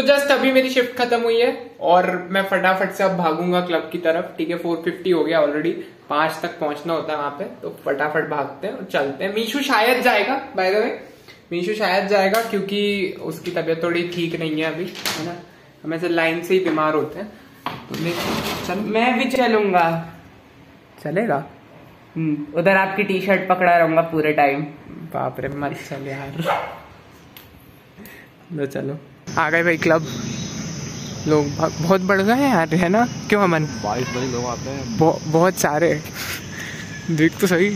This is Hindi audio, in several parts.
तो जस्ट अभी मेरी शिफ्ट खत्म हुई है और मैं फटाफट से अब भागूंगा क्लब की तरफ। ठीक है, 450 हो गया ऑलरेडी, 5 तक पहुंचना होता है वहां पे, तो फटाफट भागते हैं और चलते हैं। मीशू शायद जाएगा, बाय द वे मीशू शायद जाएगा क्योंकि उसकी तबीयत थोड़ी ठीक नहीं है अभी, है ना, हम ऐसे लाइन से ही बीमार होते हैं। तो चल मैं भी चलूंगा, चलेगा? उधर आपकी टी शर्ट पकड़ा रहूंगा पूरे टाइम। बाप रे, मत चल यार। तो चलो आ गए भाई क्लब, लोग बहुत बढ़ गए यार, है ना? क्यों अमन? 22 लोग आते हैं, बहुत सारे। देख तो सही,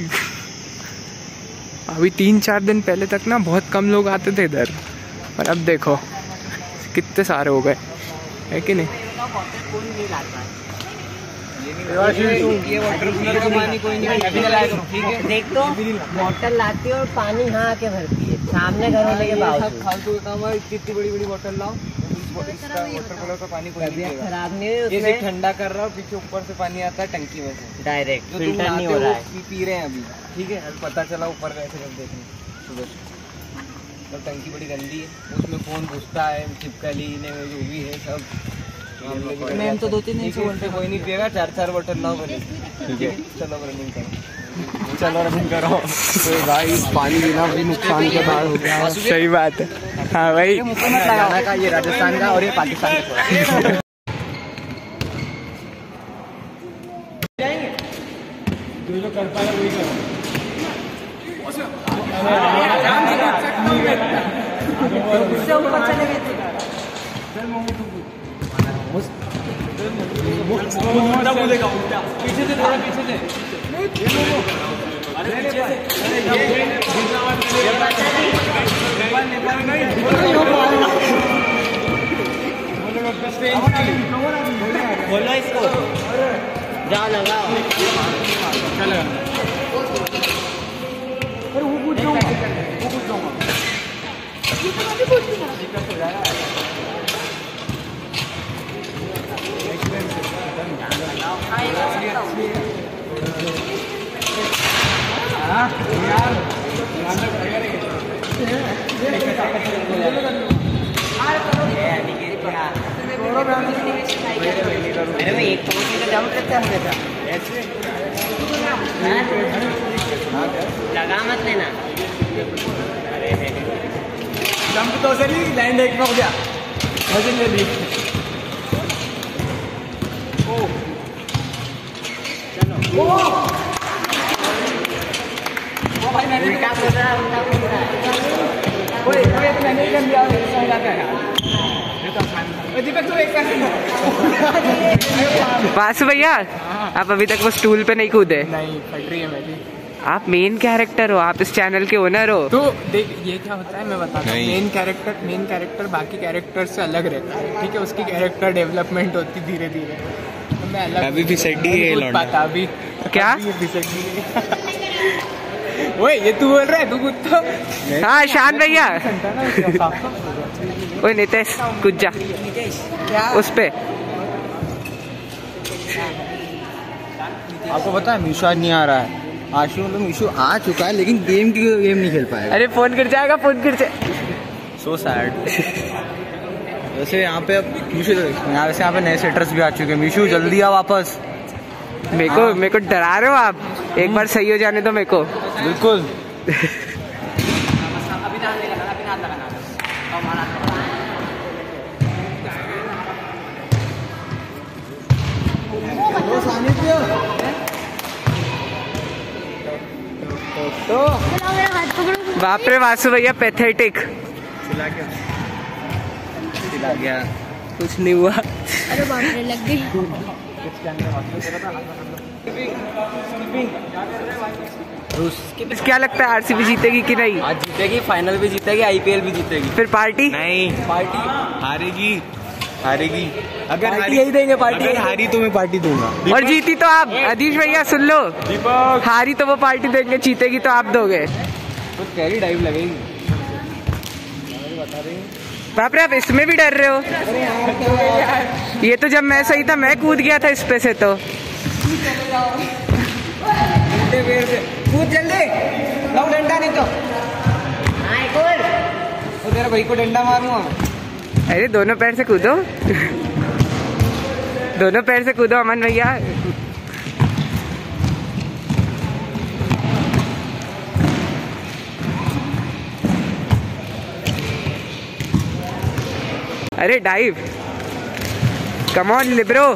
अभी 3-4 दिन पहले तक ना बहुत कम लोग आते थे इधर, और अब देखो कितने सारे हो गए, है कि नहीं? ये वाटर कूलर का पानी कोई नहीं, ठीक है? देख तो बोतल लाती है और पानी यहाँ आके भरती है सामने घर में लेके फालतू काम है। इतनी बड़ी बड़ी बोतल लाओ, वाटर कूलर का पानी कोई नहीं खराब नहीं है, ठंडा कर रहा है, पीछे ऊपर से पानी आता है टंकी में से डायरेक्ट, फिल्टर नहीं हो रहा है, पी रहे हैं अभी। ठीक है, पता चला ऊपर गए थे जब देखने सुबह, और टंकी बड़ी गंदी है, उसमें फोन घुसता है, चिपकली जो भी है सब। मैम तो 2-3 घंटे कोई नहीं पिएगा, 4-4 बोतल लाओ भले। ठीक है, चलो रनिंग करो, चलो रनिंग करो। गाइस पानी बिना भी नुकसान के बाहर हो गया, सही बात है। हाँ भाई, ये राजस्थान का और ये पाकिस्तान का। जो कर पाया वही करो। पीछे से थोड़ा, पीछे से बोलो, इसको जा लगाओ, चलो लगा मत लेना। जंप तो सही, लाइन एक में हो गया, वजन ले ली। ओ चलो, ओ भाई मैंने क्या बोल रहा हूं? ओए ओए, मैंने क्या लिया है लगाया दीपक, तो एक का वासु भैया। आप अभी तक वो स्टूल पे नहीं कूदे? नहीं, फट रही है मेरी। आप मेन कैरेक्टर हो, आप इस चैनल के ओनर हो। तो देख ये क्या होता है, मैं बताता हूँ। मेन कैरेक्टर बाकी कैरेक्टर से अलग रहता है, ठीक है? उसकी कैरेक्टर डेवलपमेंट होती धीरे धीरे। तो मैं अलग अभी भी क्या ओए ये तू बोल रहा है, तू कुत्ता। हाँ शान भैया, ओए नितेश कुछ जा उस पे। आपको पता है मीशू आज नहीं आ रहा है, आशु मतलब मीशू आ चुका है लेकिन गेम नहीं खेल पाएगा। अरे फोन गिर जाएगा, फोन गिर जाएगा। So sad. वैसे यहाँ पे अब मीशू, वैसे यहाँ पे नए सेटर्स भी आ चुके हैं। मीशू जल्दी आओ वापस। मेरे को डरा रहे हो आप, एक बार सही हो जाने दो मेरे को। बिल्कुल। तो बाप रे वासु भैया पैथेटिक, चिल्ला गया, कुछ नहीं हुआ। अरे बाप रे लग गई। क्या लगता है आरसीबी जीतेगी कि नहीं? आज जीतेगी, फाइनल भी जीतेगी, आईपीएल भी जीतेगी। फिर पार्टी नहीं, पार्टी हारेगी, हारेगी। अगर यही देंगे पार्टी, हारी तो मैं पार्टी दूंगा और जीती तो आप। अधीश भैया सुन लो, हारी तो वो पार्टी देंगे, जीतेगी तो आप दोगे। तो कैरी डाइव लगेगी। बाप रे, आप इसमें भी डर रहे हो? ये तो जब मैं सही था मैं कूद गया था इस पे से। तो डंडा नहीं तो भाई को डंडा मारूंगा। अरे दोनों पैर से कूदो। दोनों पैर से कूदो अमन भैया। अरे डाइव, कम ऑन लिब्रो।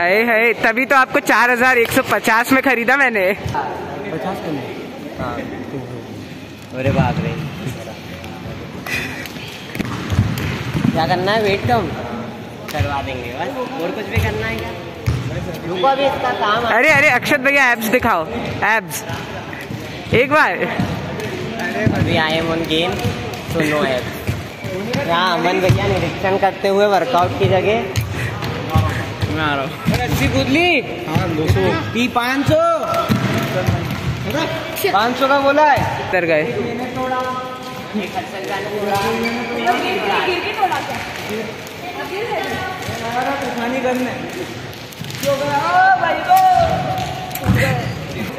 अरे है, तभी तो आपको 4150 में खरीदा मैंने। 50 में? हाँ। अरे बाप रे, क्या करना है? वेट कम करवा देंगे बस, और कुछ भी करना है क्या? रुको, अभी इसका काम। अरे अरे अक्षत भैया एब्स दिखाओ, एब्स एक बार। अभी I am on game so no abs. यहाँ अमन भैया निरीक्षण करते हुए वर्कआउट की जगह मैं आ रहा हूँ। 80 कूद ली। हाँ 500 का बोला है। इधर गए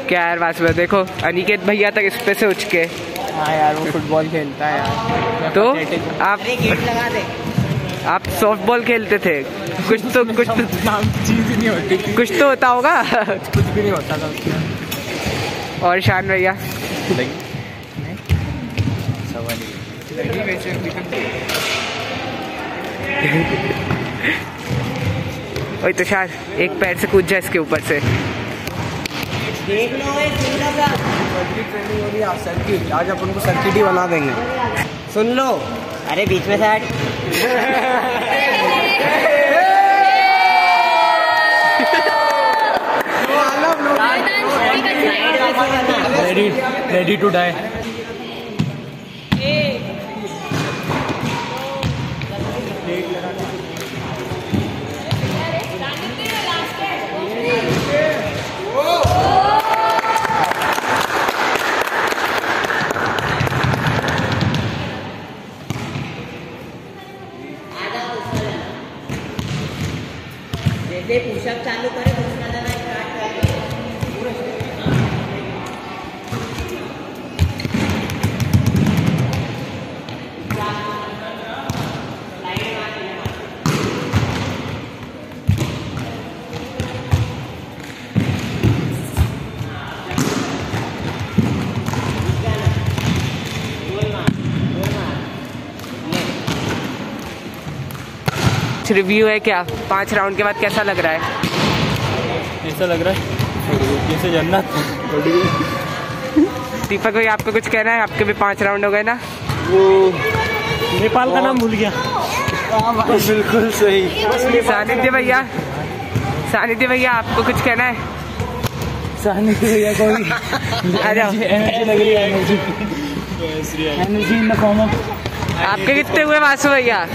क्या यार वासुदेव, देखो अनिकेत भैया तक इस पे से उठ के। हाँ यार वो फुटबॉल खेलता है यार। तो आप गेट लगा दे। आप सॉफ्टबॉल खेलते थे। कुछ तो चीज नहीं होती, कुछ तो होता होगा। कुछ भी नहीं होता था। और शान भैया ओए तुषार, एक पैर से कूद जाए इसके ऊपर से। देख लो ट्रेनिंग हो रही है। सर्किट आज अपन को सर्किट ही बना देंगे, सुन लो। अरे बीच में से हट। Ready to die. पुशअप चालू करे रिव्यू है क्या? 5 राउंड के बाद कैसा लग रहा है? ऐसा लग रहा है जैसे जन्नत। दीपक भाई आपको कुछ कहना है? आपके भी 5 राउंड हो गए ना। वो नेपाल का नाम भूल गया। बिल्कुल सही। सानिध्य भैया आपको कुछ कहना है? सानिध्य भैया आपके कितने हुए वासु भैया?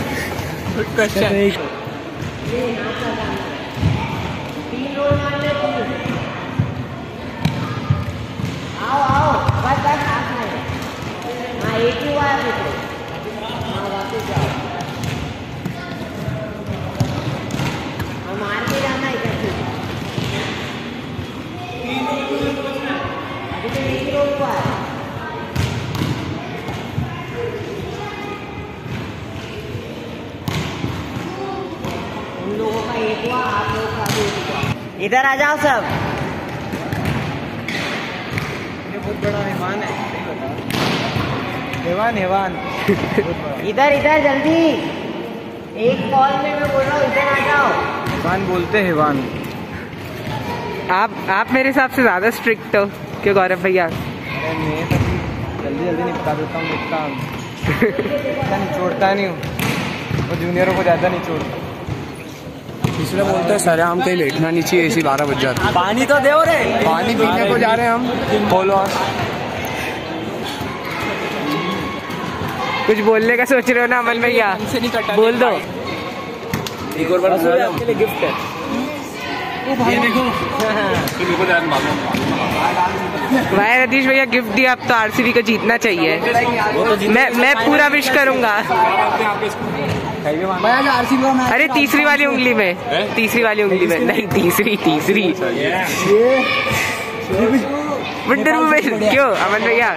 इधर आ जाओ सब। ये बहुत बड़ा हैवान है। हैवान इधर जल्दी। एक कॉल में मैं बोल रहा हूँ, इधर आ जाओ। हैवान बोलते हैवान। आप मेरे हिसाब से ज्यादा स्ट्रिक्ट हो क्यों गौरव भैया? मैं जल्दी निपटा देता हूँ काम। छोड़ता नहीं हूँ, और जूनियरों को ज्यादा नहीं छोड़ता। इसलिए बोलते हैं सर हम कहीं लेटना नहीं चाहिए, इसी 12 बज जाते। पानी तो दे रे। पानी पीने को जा रहे हैं हम। बोलो कुछ बोलने का सोच रहे हो ना अमन भैया? बोल दो। एक और बार आपके लिए गिफ्ट है। ये देखो भाई रतीश भैया गिफ्ट दिया। आप तो आरसीबी को जीतना चाहिए। मैं पूरा विश करूंगा। अरे तीसरी वाली उंगली में, तीसरी वाली उंगली में नहीं, तीसरी तीसरी वंडर वुमन। क्यों अमन भैया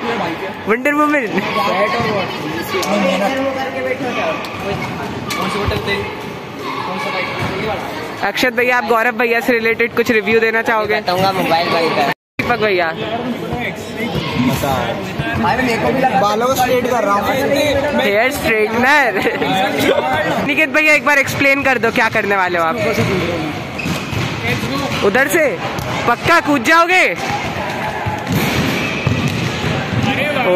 वंडर वुमन? अक्षत भैया आप गौरव भैया से रिलेटेड कुछ रिव्यू देना चाहोगे? मोबाइल भाई दीपक भैया बालों को स्ट्रेट कर रहा हूँ, हेयर स्ट्रेटनर। निकित भैया एक बार एक्सप्लेन कर दो क्या करने वाले हो आप। उधर से पक्का कूद जाओगे? ओ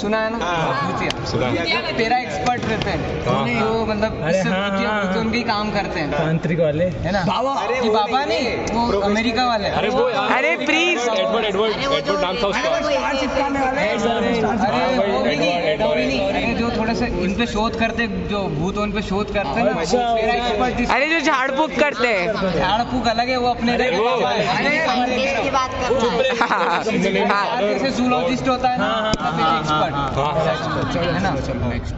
सुना है ना भूतिया, तेरा एक्सपर्ट रहते हैं वो, मतलब तो उनके काम करते हैं तांत्रिक वाले है ना बाबा? अरे बाबा नहीं, वो अमेरिका वाले। अरे प्लीज एडवर्ड नाम था उसका, जो थोड़ा सा इन पे शोध करते, जो भूत उन पे शोध करते हैं। अरे जो झाड़ फूक करते हैं, झाड़ फूक अलग है, वो अपने जैसे जूलॉजिस्ट होता है ना है ना। नेक्स्ट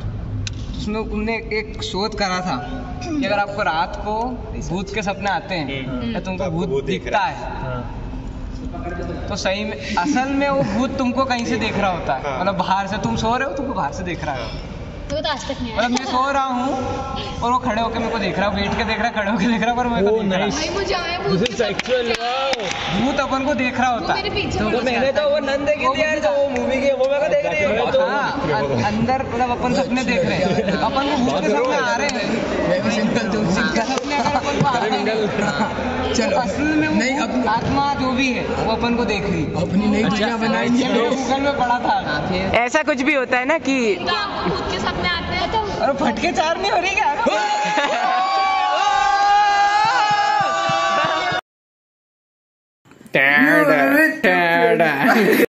उसमें उनने एक शोध करा था कि अगर आपको रात को भूत के सपने आते हैं तो तुमको भूत दिखता है तो सही में असल में वो भूत तुमको कहीं से देख रहा होता है, मतलब बाहर से। तुम सो रहे हो, तुमको बाहर से देख रहा है। मतलब मैं सो रहा हूँ और वो खड़े होकर मेरे को देख रहा है, बैठ के देख रहा है, खड़े होकर देख रहा है, पर मेरे को देख रहा है। भूत अपन को देख रहा होता है। अंदर मतलब अपन सपने देख रहे हैं, अपन को भूत के सपने आ रहे हैं। चलो असल में नहीं, अपनी आत्मा जो भी है वो अपन को देख रही, अपनी नहीं दुनिया बनाएंगे। गूगल में पढ़ा था ऐसा कुछ भी होता है ना कि खुद के सपने आते हैं तो अरे फटके चार नहीं हो रही क्या?